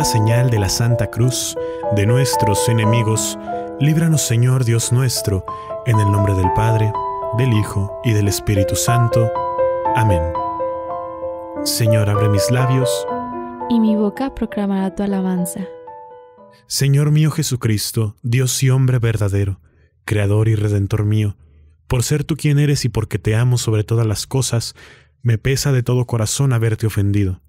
la señal de la Santa Cruz de nuestros enemigos, líbranos, Señor Dios nuestro, en el nombre del Padre, del Hijo y del Espíritu Santo. Amén. Señor, abre mis labios, y mi boca proclamará tu alabanza. Señor mío Jesucristo, Dios y hombre verdadero, Creador y Redentor mío, por ser tú quien eres y porque te amo sobre todas las cosas, me pesa de todo corazón haberte ofendido.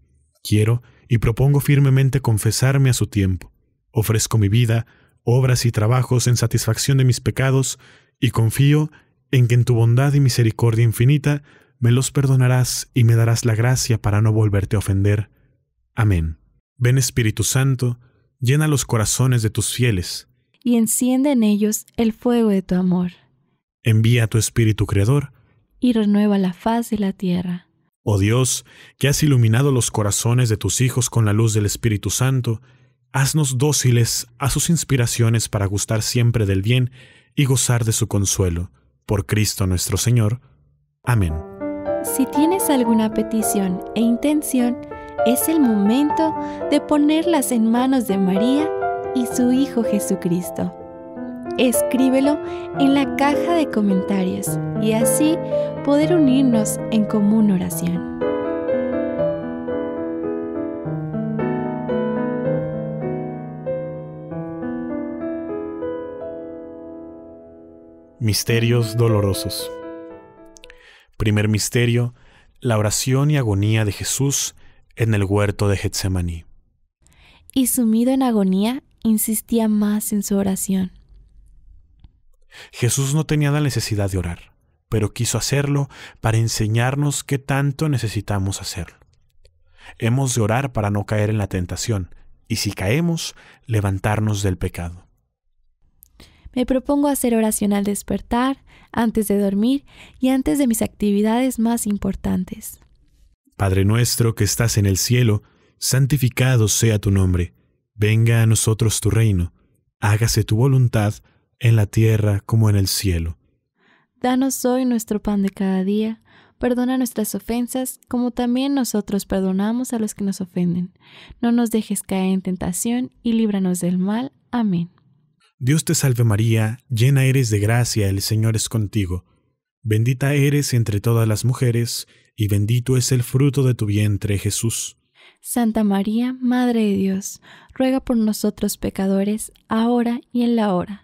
Quiero y propongo firmemente confesarme a su tiempo. Ofrezco mi vida, obras y trabajos en satisfacción de mis pecados, y confío en que en tu bondad y misericordia infinita me los perdonarás y me darás la gracia para no volverte a ofender. Amén. Ven Espíritu Santo, llena los corazones de tus fieles, y enciende en ellos el fuego de tu amor. Envía a tu Espíritu Creador, y renueva la faz de la tierra. Oh Dios, que has iluminado los corazones de tus hijos con la luz del Espíritu Santo, haznos dóciles a sus inspiraciones para gustar siempre del bien y gozar de su consuelo. Por Cristo nuestro Señor. Amén. Si tienes alguna petición e intención, es el momento de ponerlas en manos de María y su Hijo Jesucristo. Escríbelo en la caja de comentarios y así poder unirnos en común oración. Misterios dolorosos. Primer misterio, la oración y agonía de Jesús en el huerto de Getsemaní. Y sumido en agonía, insistía más en su oración. Jesús no tenía la necesidad de orar, pero quiso hacerlo para enseñarnos qué tanto necesitamos hacerlo. Hemos de orar para no caer en la tentación, y si caemos, levantarnos del pecado. Me propongo hacer oración al despertar, antes de dormir y antes de mis actividades más importantes. Padre nuestro que estás en el cielo, santificado sea tu nombre. Venga a nosotros tu reino. Hágase tu voluntad en la tierra como en el cielo. Danos hoy nuestro pan de cada día. Perdona nuestras ofensas, como también nosotros perdonamos a los que nos ofenden. No nos dejes caer en tentación y líbranos del mal. Amén. Dios te salve María, llena eres de gracia, el Señor es contigo. Bendita eres entre todas las mujeres, y bendito es el fruto de tu vientre, Jesús. Santa María, Madre de Dios, ruega por nosotros pecadores, ahora y en la hora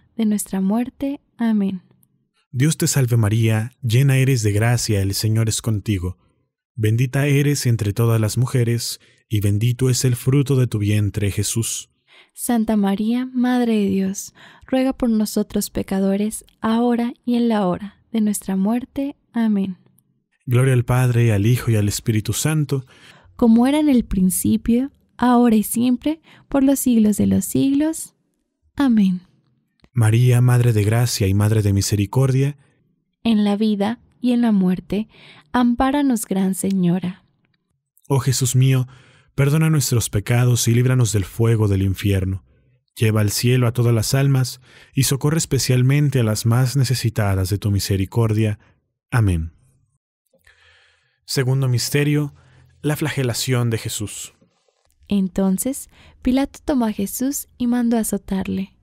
de nuestra muerte. Amén. Dios te salve María, llena eres de gracia, el Señor es contigo. Bendita eres entre todas las mujeres, y bendito es el fruto de tu vientre, Jesús. Santa María, Madre de Dios, ruega por nosotros pecadores, ahora y en la hora de nuestra muerte. Amén. Gloria al Padre, al Hijo y al Espíritu Santo, como era en el principio, ahora y siempre, por los siglos de los siglos. Amén. María, Madre de Gracia y Madre de Misericordia, en la vida y en la muerte, ampáranos, Gran Señora. Oh Jesús mío, perdona nuestros pecados y líbranos del fuego del infierno. Lleva al cielo a todas las almas y socorre especialmente a las más necesitadas de tu misericordia. Amén. Segundo misterio, la flagelación de Jesús. Entonces, Pilato tomó a Jesús y mandó a azotarle.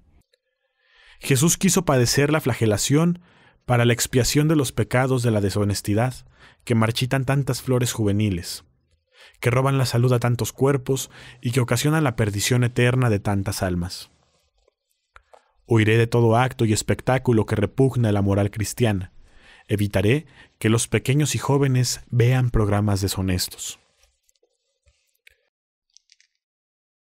Jesús quiso padecer la flagelación para la expiación de los pecados de la deshonestidad, que marchitan tantas flores juveniles, que roban la salud a tantos cuerpos y que ocasionan la perdición eterna de tantas almas. Huiré de todo acto y espectáculo que repugna la moral cristiana. Evitaré que los pequeños y jóvenes vean programas deshonestos.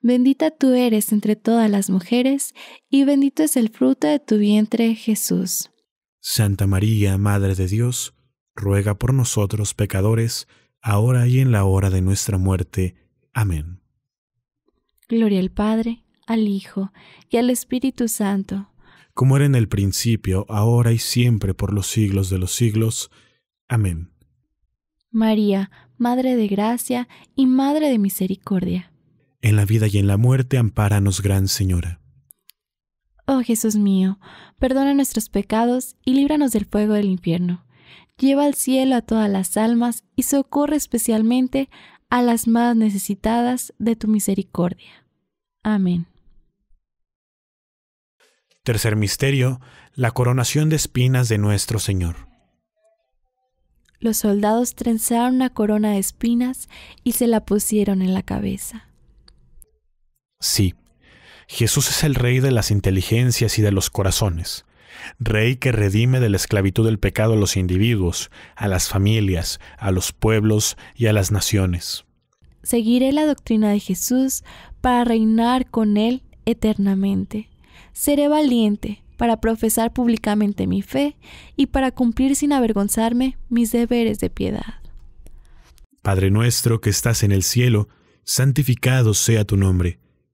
Bendita tú eres entre todas las mujeres, y bendito es el fruto de tu vientre, Jesús. Santa María, Madre de Dios, ruega por nosotros pecadores, ahora y en la hora de nuestra muerte. Amén. Gloria al Padre, al Hijo y al Espíritu Santo. Como era en el principio, ahora y siempre, por los siglos de los siglos. Amén. María, Madre de Gracia y Madre de Misericordia. En la vida y en la muerte, ampáranos, Gran Señora. Oh Jesús mío, perdona nuestros pecados y líbranos del fuego del infierno. Lleva al cielo a todas las almas y socorre especialmente a las más necesitadas de tu misericordia. Amén. Tercer misterio, la coronación de espinas de nuestro Señor. Los soldados trenzaron una corona de espinas y se la pusieron en la cabeza. Sí, Jesús es el Rey de las inteligencias y de los corazones. Rey que redime de la esclavitud del pecado a los individuos, a las familias, a los pueblos y a las naciones. Seguiré la doctrina de Jesús para reinar con Él eternamente. Seré valiente para profesar públicamente mi fe y para cumplir sin avergonzarme mis deberes de piedad. Padre nuestro que estás en el cielo, santificado sea tu nombre.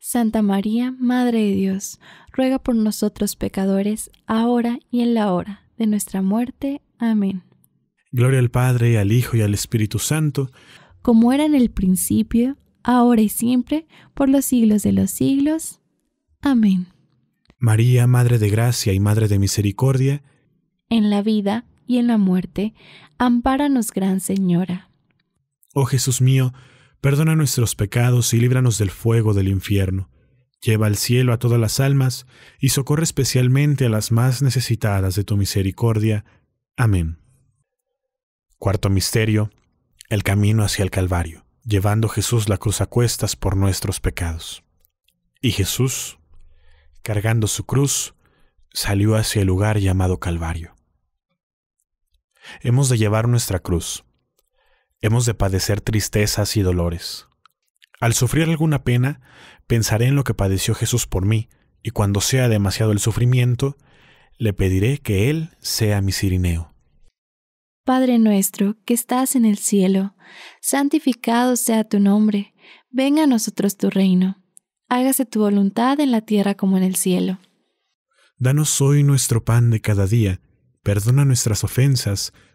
Santa María, Madre de Dios, ruega por nosotros pecadores, ahora y en la hora de nuestra muerte. Amén. Gloria al Padre, al Hijo y al Espíritu Santo, como era en el principio, ahora y siempre, por los siglos de los siglos. Amén. María, Madre de Gracia y Madre de Misericordia, en la vida y en la muerte, ampáranos, Gran Señora. Oh Jesús mío, perdona nuestros pecados y líbranos del fuego del infierno. Lleva al cielo a todas las almas y socorre especialmente a las más necesitadas de tu misericordia. Amén. Cuarto misterio, el camino hacia el Calvario, llevando Jesús la cruz a cuestas por nuestros pecados. Y Jesús, cargando su cruz, salió hacia el lugar llamado Calvario. Hemos de llevar nuestra cruz. Hemos de padecer tristezas y dolores. Al sufrir alguna pena, pensaré en lo que padeció Jesús por mí, y cuando sea demasiado el sufrimiento, le pediré que Él sea mi cirineo. Padre nuestro, que estás en el cielo, santificado sea tu nombre. Venga a nosotros tu reino. Hágase tu voluntad en la tierra como en el cielo. Danos hoy nuestro pan de cada día. Perdona nuestras ofensas,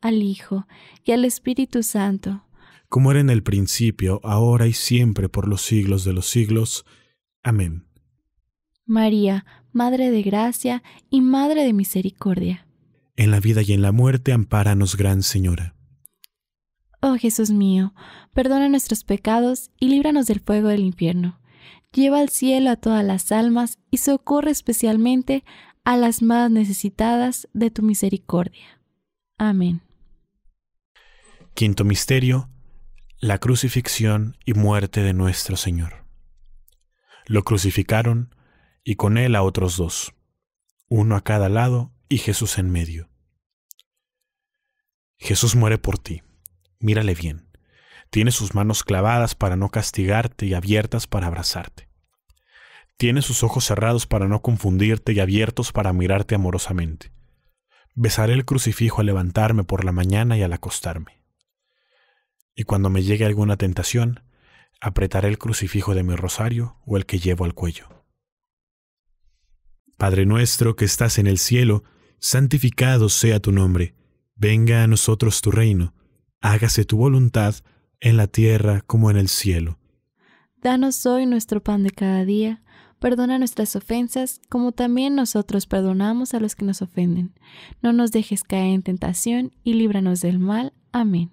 al Hijo y al Espíritu Santo, como era en el principio, ahora y siempre, por los siglos de los siglos. Amén. María, Madre de Gracia y Madre de Misericordia, en la vida y en la muerte, ampáranos, Gran Señora. Oh Jesús mío, perdona nuestros pecados y líbranos del fuego del infierno. Lleva al cielo a todas las almas y socorre especialmente a las más necesitadas de tu misericordia. Amén. Quinto misterio, la crucifixión y muerte de nuestro Señor. Lo crucificaron y con él a otros dos, uno a cada lado y Jesús en medio. Jesús muere por ti. Mírale bien. Tiene sus manos clavadas para no castigarte y abiertas para abrazarte. Tiene sus ojos cerrados para no confundirte y abiertos para mirarte amorosamente. Besaré el crucifijo al levantarme por la mañana y al acostarme. Y cuando me llegue alguna tentación, apretaré el crucifijo de mi rosario o el que llevo al cuello. Padre nuestro que estás en el cielo, santificado sea tu nombre. Venga a nosotros tu reino. Hágase tu voluntad en la tierra como en el cielo. Danos hoy nuestro pan de cada día. Perdona nuestras ofensas, como también nosotros perdonamos a los que nos ofenden. No nos dejes caer en tentación y líbranos del mal. Amén.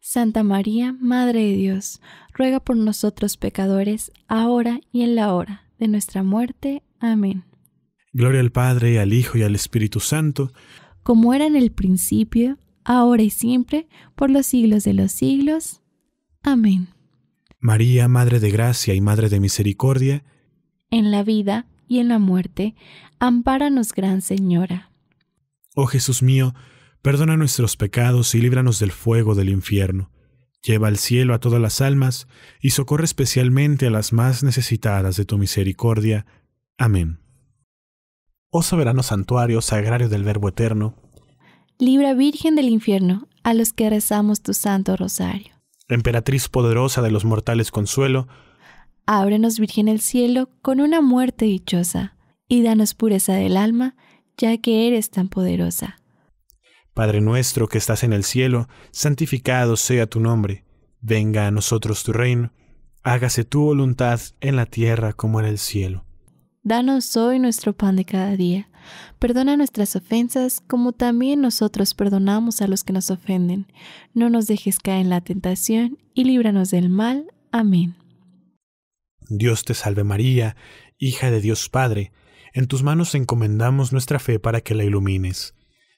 Santa María, Madre de Dios, ruega por nosotros pecadores, ahora y en la hora de nuestra muerte. Amén. Gloria al Padre, al Hijo y al Espíritu Santo, como era en el principio, ahora y siempre, por los siglos de los siglos. Amén. María, Madre de Gracia y Madre de Misericordia, en la vida y en la muerte, ampáranos, Gran Señora. Oh Jesús mío, perdona nuestros pecados y líbranos del fuego del infierno. Lleva al cielo a todas las almas y socorre especialmente a las más necesitadas de tu misericordia. Amén. Oh soberano santuario sagrario del Verbo eterno, libra Virgen del infierno a los que rezamos tu santo rosario. Emperatriz poderosa de los mortales consuelo, ábrenos Virgen el cielo con una muerte dichosa y danos pureza del alma, ya que eres tan poderosa. Padre nuestro que estás en el cielo, santificado sea tu nombre. Venga a nosotros tu reino. Hágase tu voluntad en la tierra como en el cielo. Danos hoy nuestro pan de cada día. Perdona nuestras ofensas, como también nosotros perdonamos a los que nos ofenden. No nos dejes caer en la tentación, y líbranos del mal. Amén. Dios te salve María, hija de Dios Padre. En tus manos encomendamos nuestra fe para que la ilumines.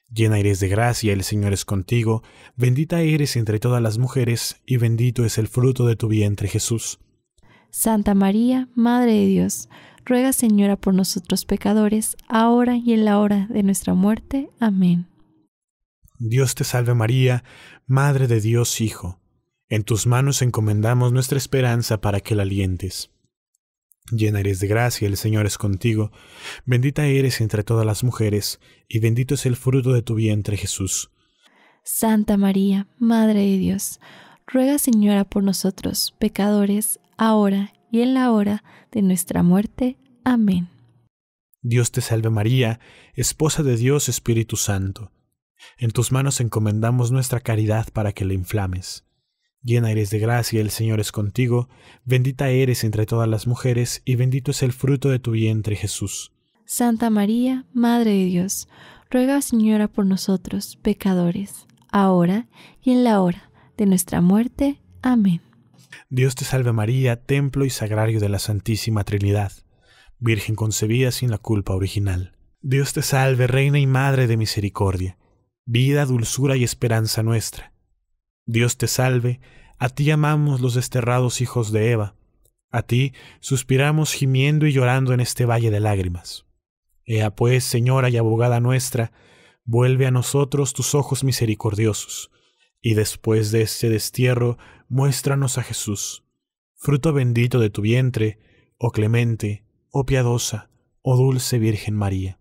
Llena eres de gracia, el Señor es contigo. Bendita eres entre todas las mujeres, y bendito es el fruto de tu vientre, Jesús. Santa María, Madre de Dios, ruega, Señora, por nosotros pecadores, ahora y en la hora de nuestra muerte. Amén. Dios te salve María, Madre de Dios Hijo. En tus manos encomendamos nuestra esperanza para que la alientes. Llena eres de gracia, el Señor es contigo. Bendita eres entre todas las mujeres, y bendito es el fruto de tu vientre, Jesús. Santa María, Madre de Dios, ruega, Señora, por nosotros, pecadores, ahora y en la hora de nuestra muerte. Amén. Dios te salve María, esposa de Dios Espíritu Santo. En tus manos encomendamos nuestra caridad para que la inflames. Llena eres de gracia, el Señor es contigo. Bendita eres entre todas las mujeres, y bendito es el fruto de tu vientre, Jesús. Santa María, Madre de Dios, ruega, Señora, por nosotros, pecadores, ahora y en la hora de nuestra muerte. Amén. Dios te salve María, templo y sagrario de la Santísima Trinidad, Virgen concebida sin la culpa original. Dios te salve, Reina y Madre de misericordia, vida, dulzura y esperanza nuestra. Dios te salve, a ti amamos los desterrados hijos de Eva, a ti suspiramos gimiendo y llorando en este valle de lágrimas. Ea pues, Señora y abogada nuestra, vuelve a nosotros tus ojos misericordiosos, y después de este destierro, muéstranos a Jesús, fruto bendito de tu vientre, oh clemente, oh piadosa, oh dulce Virgen María.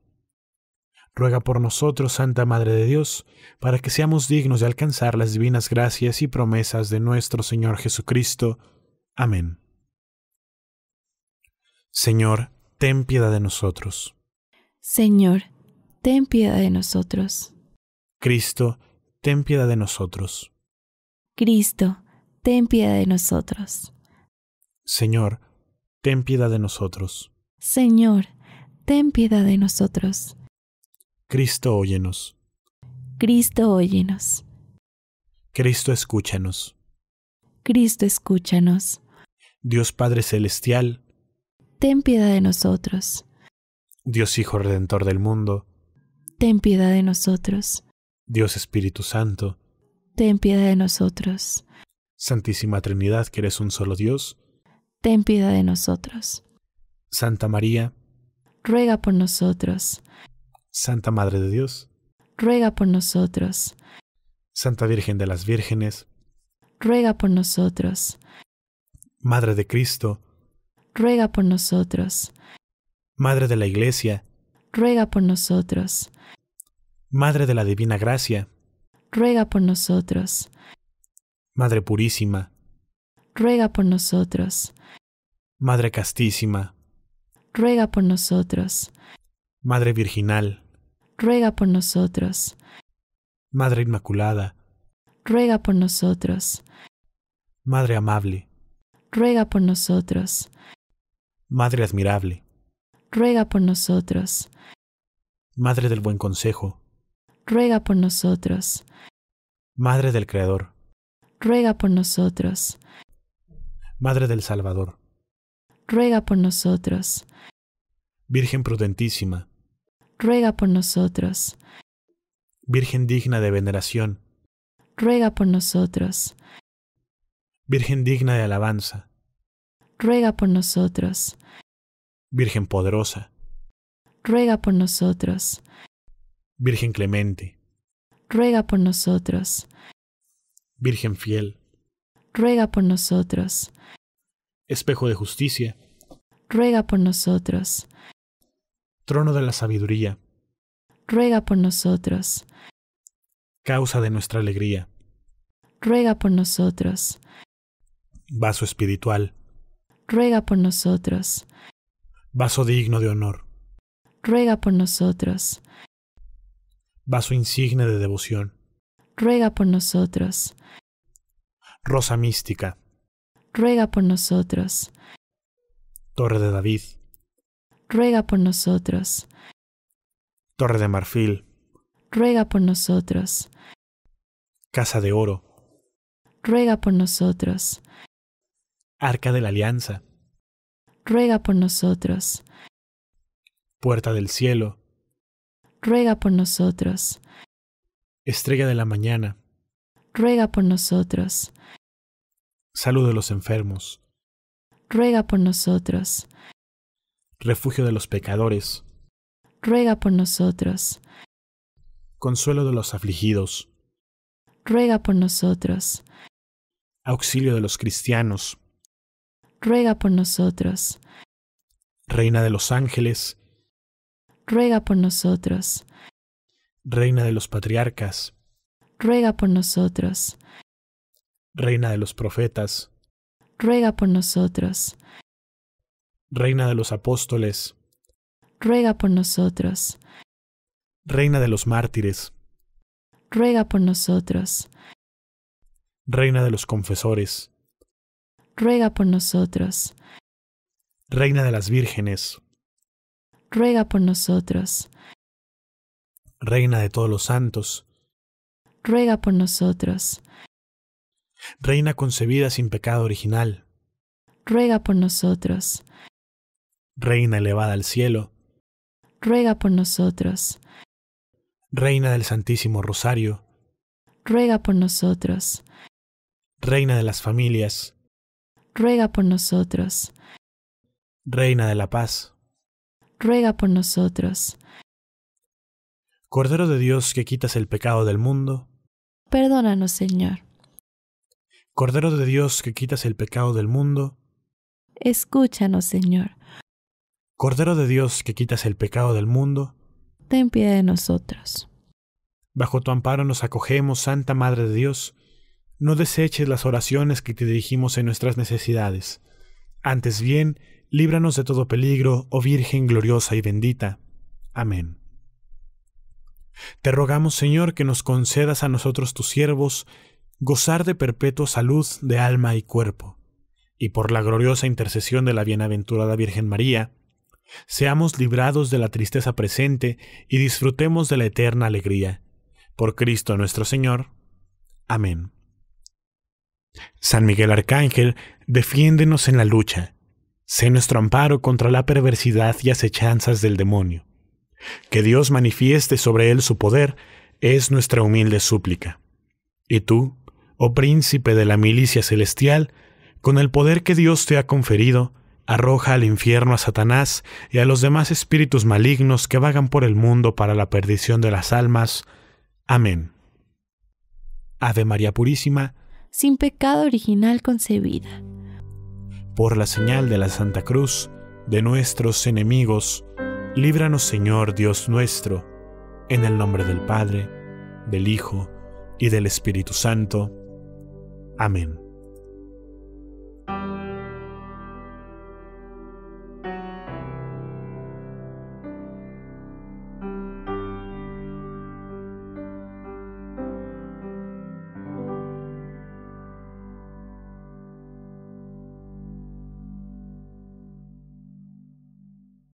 Ruega por nosotros, Santa Madre de Dios, para que seamos dignos de alcanzar las divinas gracias y promesas de nuestro Señor Jesucristo. Amén. Señor, ten piedad de nosotros. Señor, ten piedad de nosotros. Cristo, ten piedad de nosotros. Cristo, ten piedad de nosotros. Señor, ten piedad de nosotros. Señor, ten piedad de nosotros. Cristo, óyenos. Cristo, óyenos. Cristo, escúchanos. Cristo, escúchanos. Dios Padre Celestial, ten piedad de nosotros. Dios Hijo Redentor del mundo, ten piedad de nosotros. Dios Espíritu Santo, ten piedad de nosotros. Santísima Trinidad, que eres un solo Dios, ten piedad de nosotros. Santa María, ruega por nosotros. Santa Madre de Dios, ruega por nosotros. Santa Virgen de las Vírgenes, ruega por nosotros. Madre de Cristo, ruega por nosotros. Madre de la Iglesia, ruega por nosotros. Madre de la Divina Gracia, ruega por nosotros. Madre Purísima, ruega por nosotros. Madre Castísima, ruega por nosotros. Madre Virginal, ruega por nosotros. Madre Inmaculada, ruega por nosotros. Madre Amable, ruega por nosotros. Madre Admirable, ruega por nosotros. Madre del Buen Consejo, ruega por nosotros. Madre del Creador, ruega por nosotros. Madre del Salvador, ruega por nosotros. Virgen Prudentísima, ruega por nosotros. Virgen digna de veneración, ruega por nosotros. Virgen digna de alabanza, ruega por nosotros. Virgen poderosa, ruega por nosotros. Virgen clemente, ruega por nosotros. Virgen fiel, ruega por nosotros. Espejo de justicia, ruega por nosotros. Trono de la sabiduría, ruega por nosotros. Causa de nuestra alegría, ruega por nosotros. Vaso espiritual, ruega por nosotros. Vaso digno de honor, ruega por nosotros. Vaso insigne de devoción, ruega por nosotros. Rosa mística, ruega por nosotros. Torre de David, ruega por nosotros. Torre de Marfil, ruega por nosotros. Casa de Oro, ruega por nosotros. Arca de la Alianza, ruega por nosotros. Puerta del Cielo, ruega por nosotros. Estrella de la Mañana, ruega por nosotros. Salud de los enfermos, ruega por nosotros. Refugio de los pecadores, ruega por nosotros. Consuelo de los afligidos, ruega por nosotros. Auxilio de los cristianos, ruega por nosotros. Reina de los ángeles, ruega por nosotros. Reina de los patriarcas, ruega por nosotros. Reina de los profetas, ruega por nosotros. Reina de los apóstoles, ruega por nosotros. Reina de los mártires, ruega por nosotros. Reina de los confesores, ruega por nosotros. Reina de las vírgenes, ruega por nosotros. Reina de todos los santos, ruega por nosotros. Reina concebida sin pecado original, ruega por nosotros. Reina elevada al cielo, ruega por nosotros. Reina del Santísimo Rosario, ruega por nosotros. Reina de las familias, ruega por nosotros. Reina de la paz, ruega por nosotros. Cordero de Dios que quitas el pecado del mundo, perdónanos, Señor. Cordero de Dios que quitas el pecado del mundo, escúchanos, Señor. Cordero de Dios que quitas el pecado del mundo, ten piedad de nosotros. Bajo tu amparo nos acogemos, Santa Madre de Dios. No deseches las oraciones que te dirigimos en nuestras necesidades. Antes bien, líbranos de todo peligro, oh Virgen gloriosa y bendita. Amén. Te rogamos, Señor, que nos concedas a nosotros tus siervos gozar de perpetua salud de alma y cuerpo, y por la gloriosa intercesión de la bienaventurada Virgen María, seamos librados de la tristeza presente y disfrutemos de la eterna alegría. Por Cristo nuestro Señor. Amén. San Miguel Arcángel, defiéndenos en la lucha. Sé nuestro amparo contra la perversidad y acechanzas del demonio. Que Dios manifieste sobre él su poder es nuestra humilde súplica. Y tú, oh príncipe de la milicia celestial, con el poder que Dios te ha conferido, arroja al infierno a Satanás y a los demás espíritus malignos que vagan por el mundo para la perdición de las almas. Amén. Ave María Purísima, sin pecado original concebida. Por la señal de la Santa Cruz, de nuestros enemigos, líbranos, Señor Dios nuestro, en el nombre del Padre, del Hijo y del Espíritu Santo. Amén.